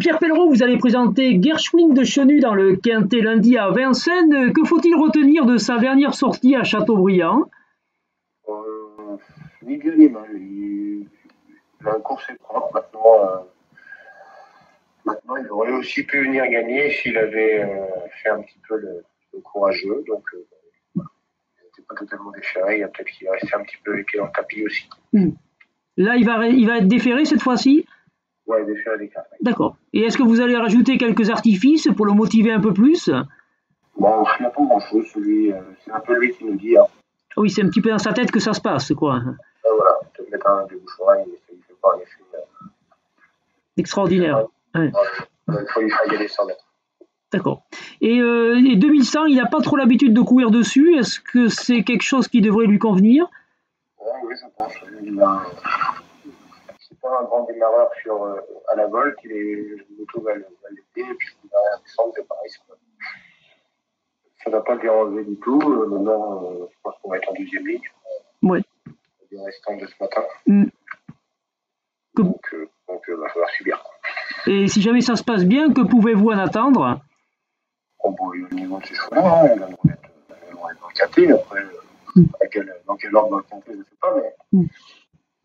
Pierre Pellerot, vous allez présenter Gershwin de Chenu dans le Quintet lundi à Vincennes. Que faut-il retenir de sa dernière sortie à Châteaubriand? Ni Dieu ni mal. Il a un cours ses propres maintenant. Maintenant, il aurait aussi pu venir gagner s'il avait fait un petit peu le courageux. Donc, il n'était pas totalement déféré. Il y a peut-être qu'il restait un petit peu les pieds dans le tapis aussi. Mmh. Là, il va être déféré cette fois-ci? Oui, déféré des cartes. D'accord. Et est-ce que vous allez rajouter quelques artifices pour le motiver un peu plus? Bon, il n'a pas grand-chose. C'est un peu lui qui nous dit. Hein. Oui, c'est un petit peu dans sa tête que ça se passe, quoi. Ah, voilà, te mettre un débouche-oreille, il ne fait pas un effet. Extraordinaire. Ouais. Il faut lui faire gagner 100 mètres. D'accord. Et 2100, il n'a pas trop l'habitude de courir dessus. Est-ce que c'est quelque chose qui devrait lui convenir? Oui, je pense. C'est pas un grand démarreur à la volte. Il est plutôt à l'été, et puis il va à descendre de Paris. Ça ne va pas le déranger du tout. Maintenant, je pense qu'on va être en deuxième ligne. Oui. Il reste en de ce matin. Mm. Donc il va falloir subir. Et si jamais ça se passe bien, que pouvez-vous en attendre? Bon, au niveau de ces choix-là, elle va être captée. Après, dans quel ordre va compter, je ne sais pas, mais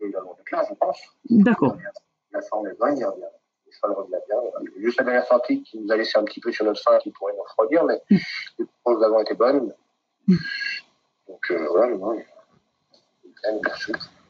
il va être là, je pense. D'accord. La forme est bonne, il revient. Les chevaux reviennent bien. Juste la dernière sortie qui nous a laissé un petit peu sur notre fin, qui pourrait nous refroidir, mais les propos d'avant étaient bonnes. Donc voilà, le monde est bien, bien sûr.